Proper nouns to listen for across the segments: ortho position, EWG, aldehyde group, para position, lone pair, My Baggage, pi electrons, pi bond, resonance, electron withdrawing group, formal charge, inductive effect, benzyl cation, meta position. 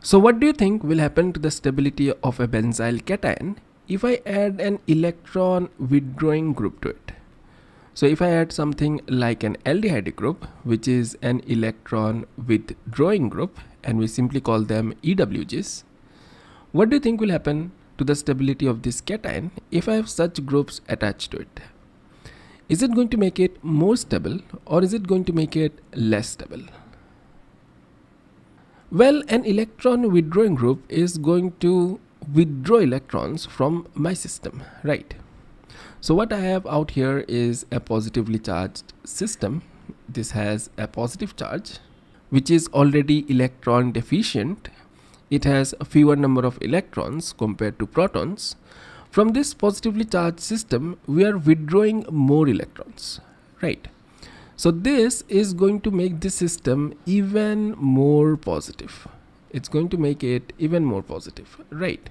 So what do you think will happen to the stability of a benzyl cation if I add an electron withdrawing group to it? So if I add something like an aldehyde group, which is an electron withdrawing group, and we simply call them EWGs, what do you think will happen to the stability of this cation if I have such groups attached to it? Is it going to make it more stable or is it going to make it less stable? Well, an electron withdrawing group is going to withdraw electrons from my system, right? So what I have out here is a positively charged system. This has a positive charge, which is already electron deficient. It has a fewer number of electrons compared to protons. From this positively charged system, we are withdrawing more electrons, right? So this is going to make this system even more positive. It's going to make it even more positive, right?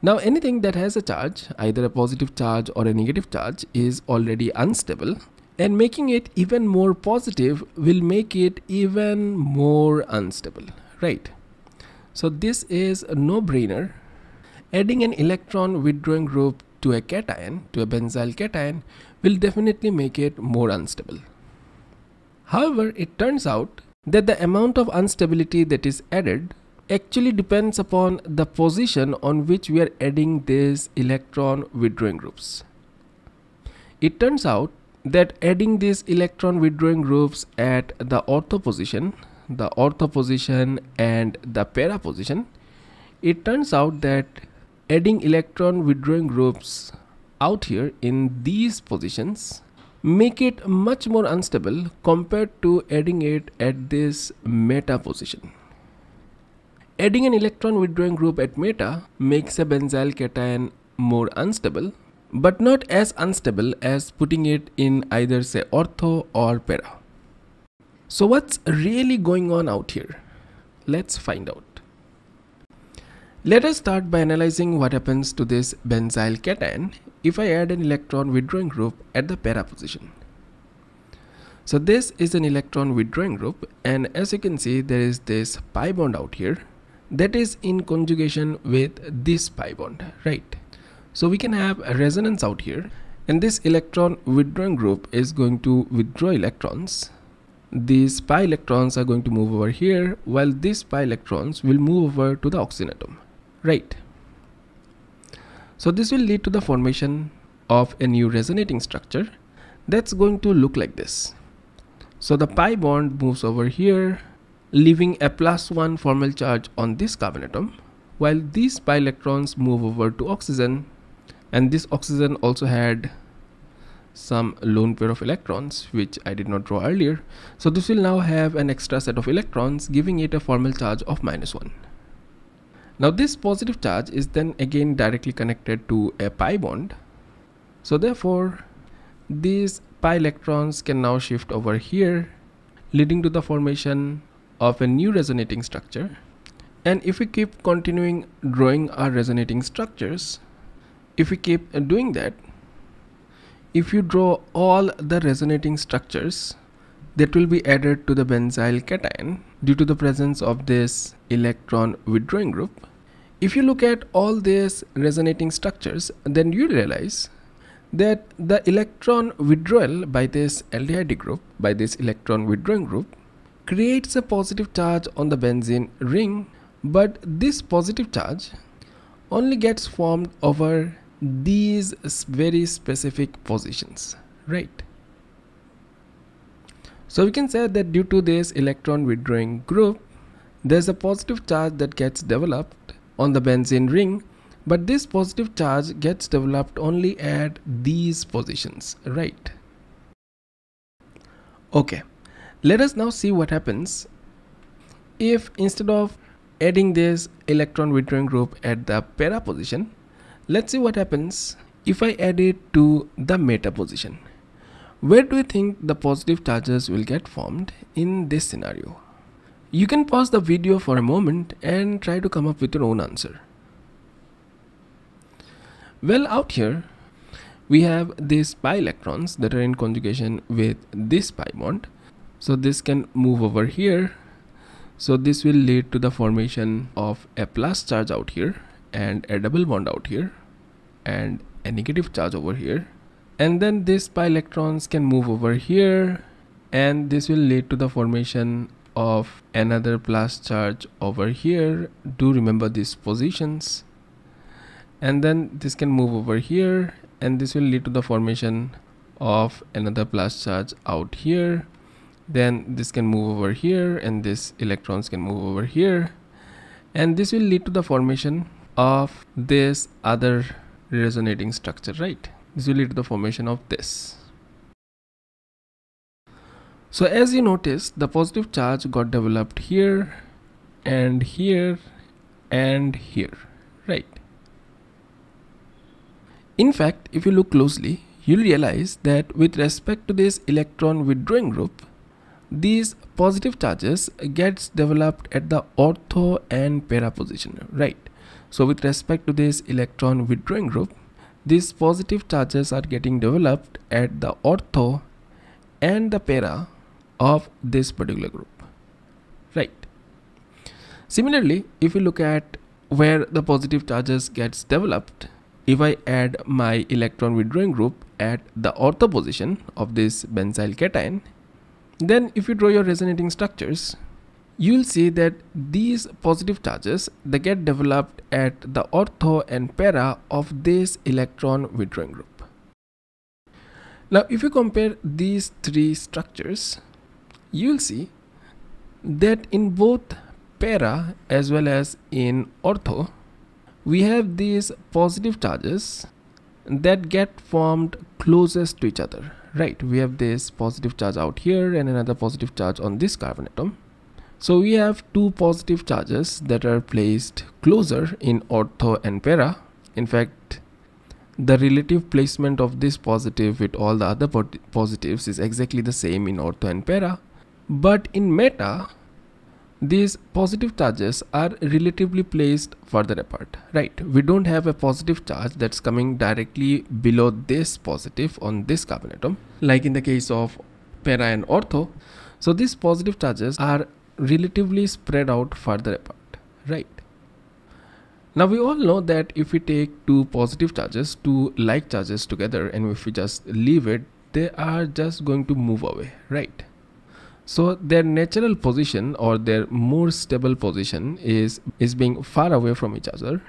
Now anything that has a charge, either a positive charge or a negative charge, is already unstable, and making it even more positive will make it even more unstable, right? So this is a no-brainer. Adding an electron withdrawing group to a cation, to a benzyl cation, will definitely make it more unstable. However, it turns out that the amount of instability that is added actually depends upon the position on which we are adding these electron withdrawing groups. It turns out that adding these electron withdrawing groups at the ortho position and the para position, it turns out that adding electron withdrawing groups out here in these positions make it much more unstable compared to adding it at this meta position. Adding an electron withdrawing group at meta makes a benzyl cation more unstable, but not as unstable as putting it in either, say, ortho or para. So what's really going on out here? Let's find out. Let us start by analyzing what happens to this benzyl cation if I add an electron withdrawing group at the para position. So this is an electron withdrawing group, and as you can see, there is this pi bond out here that is in conjugation with this pi bond, right? So we can have a resonance out here, and this electron withdrawing group is going to withdraw electrons. These pi electrons are going to move over here, while these pi electrons will move over to the oxygen atom, right? So this will lead to the formation of a new resonating structure that's going to look like this. So the pi bond moves over here, leaving a +1 formal charge on this carbon atom, while these pi electrons move over to oxygen, and this oxygen also had some lone pair of electrons which I did not draw earlier. So this will now have an extra set of electrons, giving it a formal charge of -1. Now this positive charge is then again directly connected to a pi bond, so therefore these pi electrons can now shift over here, leading to the formation of a new resonating structure. And if we keep continuing drawing our resonating structures, if we keep doing that, if you draw all the resonating structures that will be added to the benzyl cation due to the presence of this electron withdrawing group, if you look at all these resonating structures, then you realize that the electron withdrawal by this aldehyde group, by this electron withdrawing group, creates a positive charge on the benzene ring, but this positive charge only gets formed over these very specific positions, right? So we can say that due to this electron withdrawing group, there's a positive charge that gets developed on the benzene ring, but this positive charge gets developed only at these positions, right? Okay, let us now see what happens if, instead of adding this electron withdrawing group at the para position, let's see what happens if I add it to the meta position. Where do you think the positive charges will get formed in this scenario? You can pause the video for a moment and try to come up with your own answer. Well, out here we have these pi electrons that are in conjugation with this pi bond, so this can move over here. So this will lead to the formation of a plus charge out here and a double bond out here and a negative charge over here, and then this pi electrons can move over here, and this will lead to the formation of another plus charge over here. Do remember these positions. And then this can move over here, and this will lead to the formation of another plus charge out here. Then this can move over here, and this electrons can move over here, and this will lead to the formation of this other resonating structure, right? This will lead to the formation of this. So as you notice, the positive charge got developed here and here and here, right? In fact, if you look closely, you'll realize that with respect to this electron withdrawing group, these positive charges gets developed at the ortho and para position, right? So with respect to this electron withdrawing group, these positive charges are getting developed at the ortho and the para of this particular group, right? Similarly, if you look at where the positive charges gets developed, if I add my electron withdrawing group at the ortho position of this benzyl cation, then if you draw your resonating structures, you'll see that these positive charges, they get developed at the ortho and para of this electron withdrawing group. Now if you compare these three structures, you'll see that in both para as well as in ortho, we have these positive charges that get formed closest to each other, right? We have this positive charge out here and another positive charge on this carbon atom. So we have two positive charges that are placed closer in ortho and para. In fact, the relative placement of this positive with all the other positives is exactly the same in ortho and para. But in meta, these positive charges are relatively placed further apart, right? We don't have a positive charge that's coming directly below this positive on this carbon atom, like in the case of para and ortho. So these positive charges are relatively spread out further apart, right? Now we all know that if we take two positive charges, two like charges together, and if we just leave it, they are just going to move away, right? So their natural position or their more stable position is being far away from each other.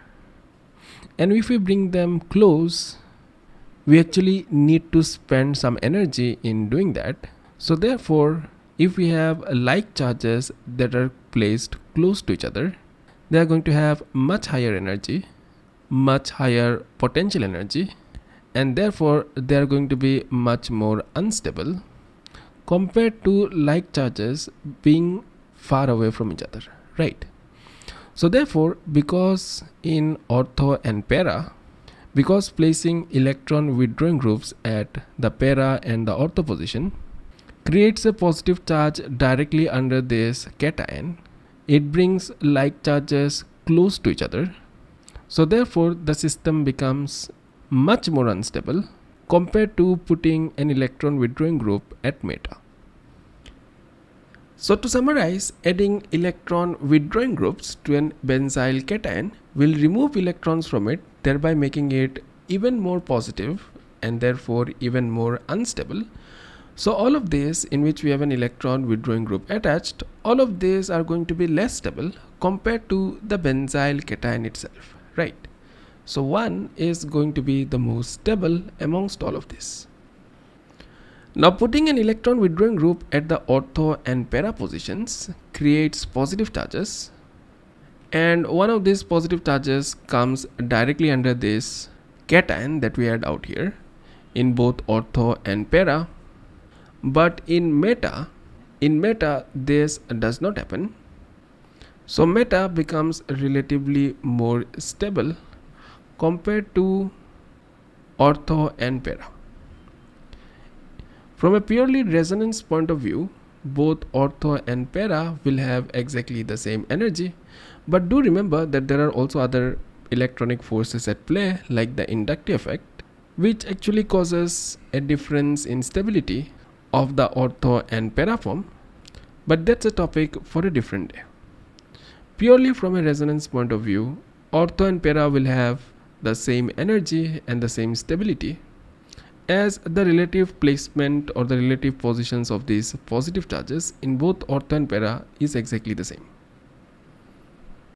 And if we bring them close, we actually need to spend some energy in doing that. So therefore, if we have like charges that are placed close to each other, they are going to have much higher energy, much higher potential energy, and therefore they are going to be much more unstable compared to like charges being far away from each other, right? So therefore, because in ortho and para, because placing electron withdrawing groups at the para and the ortho position creates a positive charge directly under this cation, it brings like charges close to each other. So therefore, the system becomes much more unstable compared to putting an electron withdrawing group at meta. So to summarize, adding electron withdrawing groups to an benzyl cation will remove electrons from it, thereby making it even more positive and therefore even more unstable. So all of these in which we have an electron withdrawing group attached, all of these are going to be less stable compared to the benzyl cation itself, right? So one is going to be the most stable amongst all of this. Now putting an electron withdrawing group at the ortho and para positions creates positive charges, and one of these positive charges comes directly under this cation that we had out here in both ortho and para. But in meta this does not happen. So meta becomes relatively more stable compared to ortho and para. From a purely resonance point of view, both ortho and para will have exactly the same energy, but do remember that there are also other electronic forces at play, like the inductive effect, which actually causes a difference in stability of the ortho and para form, but that's a topic for a different day. Purely from a resonance point of view, ortho and para will have the same energy and the same stability, as the relative placement or the relative positions of these positive charges in both ortho and para is exactly the same.